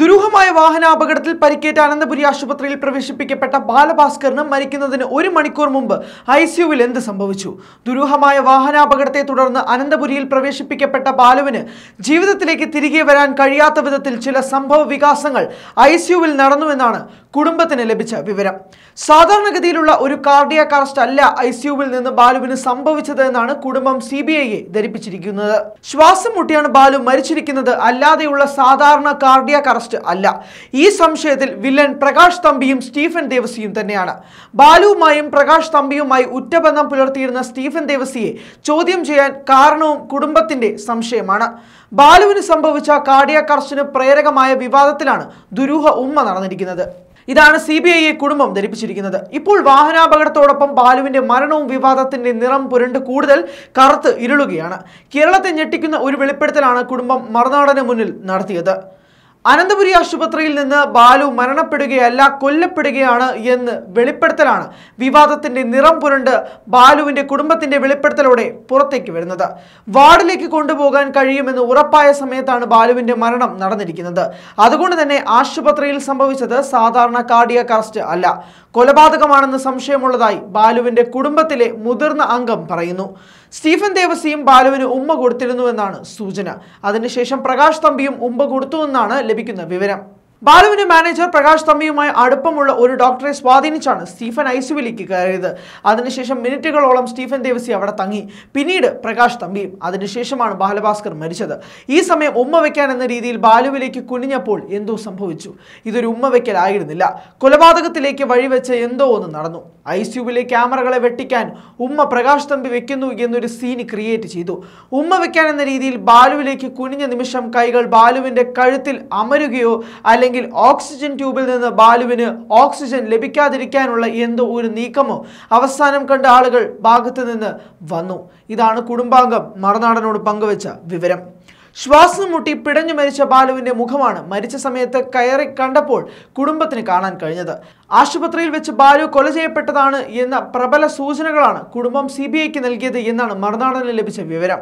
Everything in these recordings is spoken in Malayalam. ദുരൂഹമായ വാഹനാപകടത്തിൽ പരിക്കേറ്റ അനന്തപുരി ആശുപത്രിയിൽ പ്രവേശിപ്പിക്കപ്പെട്ട ബാലഭാസ്കറിന് മരിക്കുന്നതിന് ഒരു മണിക്കൂർ മുമ്പ് ICUവിൽ എന്ത് സംഭവിച്ചു? ദുരൂഹമായ വാഹനാപകടത്തെ തുടർന്ന് അനന്തപുരിയിൽ പ്രവേശിപ്പിക്കപ്പെട്ട ബാലുവിന് ജീവിതത്തിലേക്ക് തിരികെ വരാൻ കഴിയാത്ത വിധത്തിൽ ചില സംഭവ വികാസങ്ങൾ ICUവിൽ നടന്നുവെന്നാണ് കുടുംബത്തിന് ലഭിച്ച വിവരം. സാധാരണഗതിയിലുള്ള ഒരു കാർഡിയാക് അറസ്റ്റ് അല്ല ICUവിൽ നിന്ന് ബാലുവിന് സംഭവിച്ചത് എന്നാണ് കുടുംബം CBIയെ ധരിപ്പിച്ചിരിക്കുന്നത്. ശ്വാസം മുട്ടിയാണ് ബാലു മരിച്ചിരിക്കുന്നത്, അല്ലാതെയുള്ള സാധാരണ കാർഡിയാക് അറസ്റ്റ് അല്ല. ഈ സംശയത്തിൽ വില്ലൻ പ്രകാശ് തമ്പിയും സ്റ്റീഫൻ ദേവസിയും തന്നെയാണ്. ബാലുവുമായും പ്രകാശ് തമ്പിയുമായി ഉറ്റബന്ധം പുലർത്തിയിരുന്ന സ്റ്റീഫൻ ദേവസിയെ ചോദ്യം ചെയ്യാൻ കാരണവും കുടുംബത്തിന്റെ സംശയമാണ്. ബാലുവിന് സംഭവിച്ച കാർഡിയാക് അറസ്റ്റിന് പ്രേരകമായ വിവാദത്തിലാണ് ദുരൂഹ ഉമ്മ നടന്നിരിക്കുന്നത്. ഇതാണ് CBIയെ കുടുംബം ധരിപ്പിച്ചിരിക്കുന്നത്. ഇപ്പോൾ വാഹനാപകടത്തോടൊപ്പം ബാലുവിന്റെ മരണവും വിവാദത്തിന്റെ നിറം പുരണ്ട് കൂടുതൽ കറുത്ത് ഇരുളുകയാണ്. കേരളത്തെ ഞെട്ടിക്കുന്ന ഒരു വെളിപ്പെടുത്തലാണ് കുടുംബം മറുനാടന് മുന്നിൽ നടത്തിയത്. അനന്തപുരി ആശുപത്രിയിൽ നിന്ന് ബാലു മരണപ്പെടുകയല്ല, കൊല്ലപ്പെടുകയാണ് എന്ന് വെളിപ്പെടുത്തലാണ് വിവാദത്തിന്റെ നിറം പുരണ്ട് ബാലുവിന്റെ കുടുംബത്തിന്റെ വെളിപ്പെടുത്തലോടെ പുറത്തേക്ക് വരുന്നത്. വാർഡിലേക്ക് കൊണ്ടുപോകാൻ കഴിയുമെന്ന് ഉറപ്പായ സമയത്താണ് ബാലുവിന്റെ മരണം നടന്നിരിക്കുന്നത്. അതുകൊണ്ട് തന്നെ ആശുപത്രിയിൽ സംഭവിച്ചത് സാധാരണ കാർഡിയാക് അറസ്റ്റ് അല്ല, കൊലപാതകമാണെന്ന് സംശയമുള്ളതായി ബാലുവിന്റെ കുടുംബത്തിലെ മുതിർന്ന അംഗം പറയുന്നു. സ്റ്റീഫൻ ദേവസിയും ബാലുവിന് ഉമ്മ കൊടുത്തിരുന്നുവെന്നാണ് സൂചന. അതിനുശേഷം പ്രകാശ് തമ്പിയും ഉമ്മ കൊടുത്തുവെന്നാണ് ലഭിക്കുന്ന വിവരം. ബാലുവിന്റെ മാനേജർ പ്രകാശ് തമ്പിയുമായി അടുപ്പമുള്ള ഒരു ഡോക്ടറെ സ്വാധീനിച്ചാണ് സ്റ്റീഫൻ ICUവിലേക്ക് കയറിയത്. അതിനുശേഷം മിനിറ്റുകളോളം സ്റ്റീഫൻ ദേവസി അവിടെ തങ്ങി, പിന്നീട് പ്രകാശ് തമ്പിയും. അതിനുശേഷമാണ് ബാലഭാസ്കർ മരിച്ചത്. ഈ സമയം ഉമ്മ വയ്ക്കാൻ എന്ന രീതിയിൽ ബാലുവിലേക്ക് കുനിഞ്ഞപ്പോൾ എന്തോ സംഭവിച്ചു. ഇതൊരു ഉമ്മ വയ്ക്കലായിരുന്നില്ല, കൊലപാതകത്തിലേക്ക് വഴിവെച്ച് എന്തോ ഒന്ന് നടന്നു. ICUവിലെ ക്യാമറകളെ വെട്ടിക്കാൻ ഉമ്മ പ്രകാശ് തമ്പി വെക്കുന്നു എന്നൊരു സീൻ ക്രിയേറ്റ് ചെയ്തു. ഉമ്മ വയ്ക്കാൻ എന്ന രീതിയിൽ ബാലുവിലേക്ക് കുനിഞ്ഞ നിമിഷം കൈകൾ ബാലുവിന്റെ കഴുത്തിൽ അമരുകയോ അല്ലെങ്കിൽ ഓക്സിജൻ ട്യൂബിൽ നിന്ന് ബാലുവിന് ഓക്സിജൻ ലഭിക്കാതിരിക്കാനുള്ള എന്തോ ഒരു നീക്കമോ അവസാനം കണ്ട ആളുകൾ ഭാഗത്ത് നിന്ന് വന്നു. ഇതാണ് കുടുംബാംഗം മറുനാടനോട് പങ്കുവച്ച വിവരം. ശ്വാസം മുട്ടി പിടഞ്ഞു മരിച്ച ബാലുവിന്റെ മുഖമാണ് മരിച്ച സമയത്ത് കയറി കണ്ടപ്പോൾ കുടുംബത്തിന് കാണാൻ കഴിഞ്ഞത്. ആശുപത്രിയിൽ വെച്ച് ബാലു കൊല ചെയ്യപ്പെട്ടതാണ് എന്ന പ്രബല സൂചനകളാണ് കുടുംബം CBIക്ക് നൽകിയത് എന്നാണ് മറുനാടന് ലഭിച്ച വിവരം.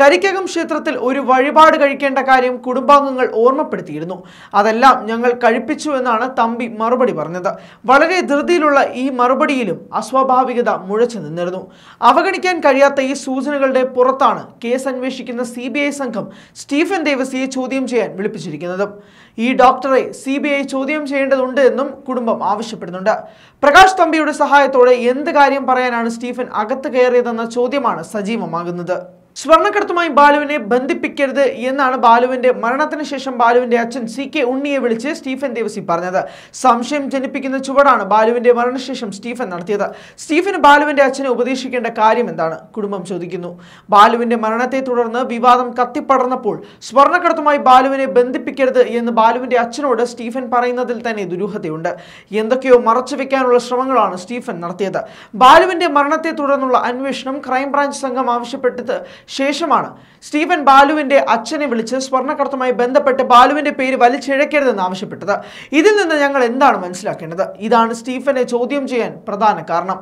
കരിക്കകം ക്ഷേത്രത്തിൽ ഒരു വഴിപാട് കഴിക്കേണ്ട കാര്യം കുടുംബാംഗങ്ങൾ ഓർമ്മപ്പെടുത്തിയിരുന്നു. അതെല്ലാം ഞങ്ങൾ കഴിപ്പിച്ചു എന്നാണ് തമ്പി മറുപടി പറഞ്ഞത്. വളരെ ധൃതിയിലുള്ള ഈ മറുപടിയിലും അസ്വാഭാവികത മുഴച്ചു നിന്നിരുന്നു. അവഗണിക്കാൻ കഴിയാത്ത ഈ സൂചനകളുടെ പുറത്താണ് കേസ് അന്വേഷിക്കുന്ന CBI സംഘം സ്റ്റീഫൻ ദേവസിയെ ചോദ്യം ചെയ്യാൻ വിളിപ്പിച്ചിരിക്കുന്നത്. ഈ ഡോക്ടറെ CBI ചോദ്യം ചെയ്യേണ്ടതുണ്ട് എന്നും കുടുംബം ആവശ്യപ്പെടുന്നുണ്ട്. പ്രകാശ് തമ്പിയുടെ സഹായത്തോടെ എന്ത് കാര്യം പറയാനാണ് സ്റ്റീഫൻ അകത്ത് കയറിയതെന്ന ചോദ്യമാണ് സജീവമാകുന്നത്. സ്വർണ്ണക്കടത്തുമായി ബാലുവിനെ ബന്ധിപ്പിക്കരുത് എന്നാണ് ബാലുവിന്റെ മരണത്തിന് ശേഷം ബാലുവിന്റെ അച്ഛൻ CK ഉണ്ണിയെ വിളിച്ച് സ്റ്റീഫൻ ദേവസി പറഞ്ഞത്. സംശയം ജനിപ്പിക്കുന്ന ചുവടാണ് ബാലുവിന്റെ മരണശേഷം സ്റ്റീഫൻ നടത്തിയത്. സ്റ്റീഫന് ബാലുവിന്റെ അച്ഛനെ ഉപദേശിക്കേണ്ട കാര്യം എന്താണ്? കുടുംബം ചോദിക്കുന്നു. ബാലുവിന്റെ മരണത്തെ തുടർന്ന് വിവാദം കത്തിപ്പടർന്നപ്പോൾ സ്വർണ്ണക്കടത്തുമായി ബാലുവിനെ ബന്ധിപ്പിക്കരുത് എന്ന് ബാലുവിന്റെ അച്ഛനോട് സ്റ്റീഫൻ പറയുന്നതിൽ തന്നെ ദുരൂഹതയുണ്ട്. എന്തൊക്കെയോ മറച്ചുവെക്കാനുള്ള ശ്രമങ്ങളാണ് സ്റ്റീഫൻ നടത്തിയത്. ബാലുവിന്റെ മരണത്തെ തുടർന്നുള്ള അന്വേഷണം ക്രൈംബ്രാഞ്ച് സംഘം ആവശ്യപ്പെട്ടത് ശേഷമാണ് സ്റ്റീഫൻ ബാലുവിന്റെ അച്ഛനെ വിളിച്ച് സ്വർണ്ണക്കടത്തുമായി ബന്ധപ്പെട്ട് ബാലുവിന്റെ പേര് വലിച്ചിഴക്കരുതെന്ന് ആവശ്യപ്പെട്ടത്. ഇതിൽ നിന്ന് ഞങ്ങൾ എന്താണ് മനസ്സിലാക്കേണ്ടത്? ഇതാണ് സ്റ്റീഫനെ ചോദ്യം ചെയ്യാൻ പ്രധാന കാരണം.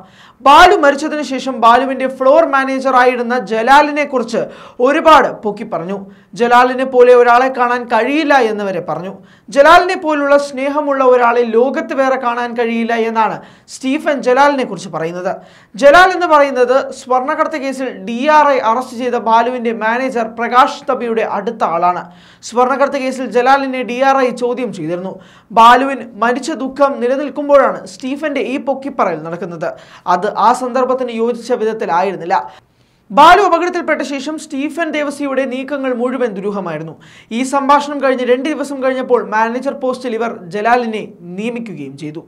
ബാലു മരിച്ചതിന് ശേഷം ബാലുവിന്റെ ഫ്ലോർ മാനേജറായിരുന്ന ജലാലിനെ കുറിച്ച് ഒരുപാട് പൊക്കി പറഞ്ഞു. ജലാലിനെ പോലെ ഒരാളെ കാണാൻ കഴിയില്ല എന്ന് വരെ പറഞ്ഞു. ജലാലിനെ പോലുള്ള സ്നേഹമുള്ള ഒരാളെ ലോകത്ത് വേറെ കാണാൻ കഴിയില്ല എന്നാണ് സ്റ്റീഫൻ ജലാലിനെ കുറിച്ച് പറയുന്നത്. ജലാൽ എന്ന് പറയുന്നത് സ്വർണ്ണക്കടത്ത് കേസിൽ DRI അറസ്റ്റ് ചെയ്ത ബാലുവിന്റെ മാനേജർ പ്രകാശ് തമ്പിയുടെ അടുത്ത ആളാണ്. സ്വർണ്ണക്കടത്ത് കേസിൽ ജലാലിനെ DRI ചോദ്യം ചെയ്തിരുന്നു. ബാലുവിൻ മരിച്ച ദുഃഖം നിലനിൽക്കുമ്പോഴാണ് സ്റ്റീഫന്റെ ഈ പൊക്കിപ്പറയൽ നടക്കുന്നത്. അത് ആ സന്ദർഭത്തിന് യോജിച്ച വിധത്തിലായിരുന്നില്ല. ബാലു അപകടത്തിൽപ്പെട്ട ശേഷം സ്റ്റീഫൻ ദേവസിയുടെ നീക്കങ്ങൾ മുഴുവൻ ദുരൂഹമായിരുന്നു. ഈ സംഭാഷണം കഴിഞ്ഞ് 2 ദിവസം കഴിഞ്ഞപ്പോൾ മാനേജർ പോസ്റ്റിൽ ഇവർ ജലാലിനെ നിയമിക്കുകയും ചെയ്തു.